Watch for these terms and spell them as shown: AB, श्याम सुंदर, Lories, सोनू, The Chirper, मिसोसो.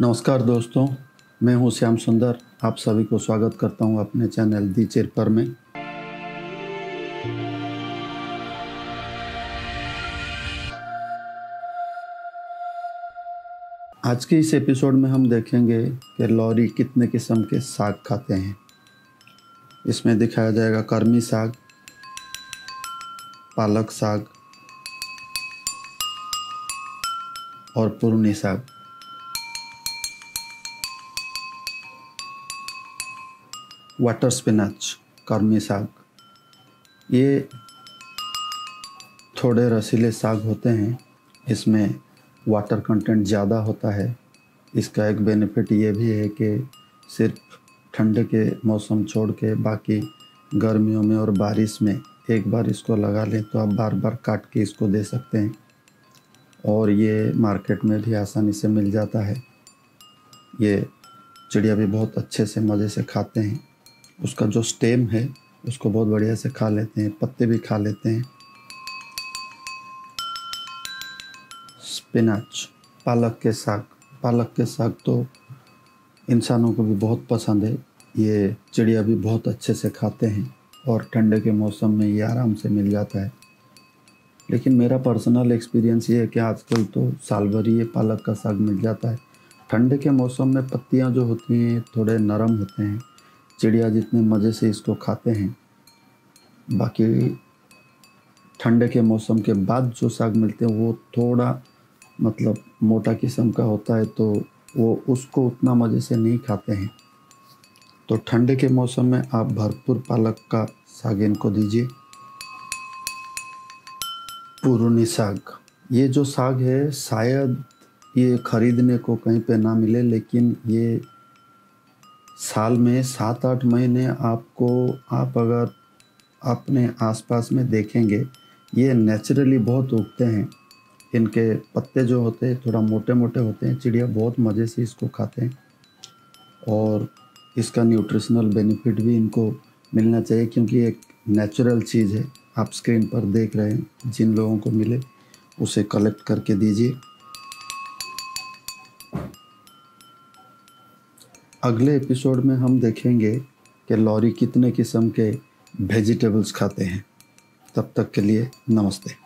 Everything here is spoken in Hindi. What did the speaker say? नमस्कार दोस्तों, मैं हूं श्याम सुंदर। आप सभी को स्वागत करता हूं अपने चैनल दी चेर पर में। आज के इस एपिसोड में हम देखेंगे कि लॉरी कितने किस्म के साग खाते हैं। इसमें दिखाया जाएगा कर्मी साग, पालक साग और पुरनी साग। वाटर स्पिनच कर्मी साग, ये थोड़े रसीले साग होते हैं। इसमें वाटर कंटेंट ज़्यादा होता है। इसका एक बेनिफिट ये भी है कि सिर्फ ठंड के मौसम छोड़ के बाकी गर्मियों में और बारिश में एक बार इसको लगा लें तो आप बार बार काट के इसको दे सकते हैं, और ये मार्केट में भी आसानी से मिल जाता है। ये चिड़िया भी बहुत अच्छे से मज़े से खाते हैं। उसका जो स्टेम है उसको बहुत बढ़िया से खा लेते हैं, पत्ते भी खा लेते हैं। स्पिनच पालक के साग तो इंसानों को भी बहुत पसंद है। ये चिड़िया भी बहुत अच्छे से खाते हैं और ठंडे के मौसम में ये आराम से मिल जाता है। लेकिन मेरा पर्सनल एक्सपीरियंस ये है कि आजकल तो साल भर ये पालक का साग मिल जाता है। ठंडे के मौसम में पत्तियाँ जो होती हैं थोड़े नरम होते हैं। चिड़िया जितने मज़े से इसको खाते हैं, बाकी ठंडे के मौसम के बाद जो साग मिलते हैं वो थोड़ा मतलब मोटा किस्म का होता है, तो वो उसको उतना मज़े से नहीं खाते हैं। तो ठंडे के मौसम में आप भरपूर पालक का साग इनको दीजिए। पुरनी साग, ये जो साग है शायद ये ख़रीदने को कहीं पे ना मिले, लेकिन ये साल में 7-8 महीने आप अगर अपने आसपास में देखेंगे ये नेचुरली बहुत उगते हैं। इनके पत्ते जो होते हैं थोड़ा मोटे मोटे होते हैं। चिड़िया बहुत मज़े से इसको खाते हैं और इसका न्यूट्रिशनल बेनिफिट भी इनको मिलना चाहिए, क्योंकि एक नेचुरल चीज़ है। आप स्क्रीन पर देख रहे हैं, जिन लोगों को मिले उसे कलेक्ट करके दीजिए। अगले एपिसोड में हम देखेंगे कि लॉरी कितने किस्म के वेजिटेबल्स खाते हैं। तब तक के लिए नमस्ते।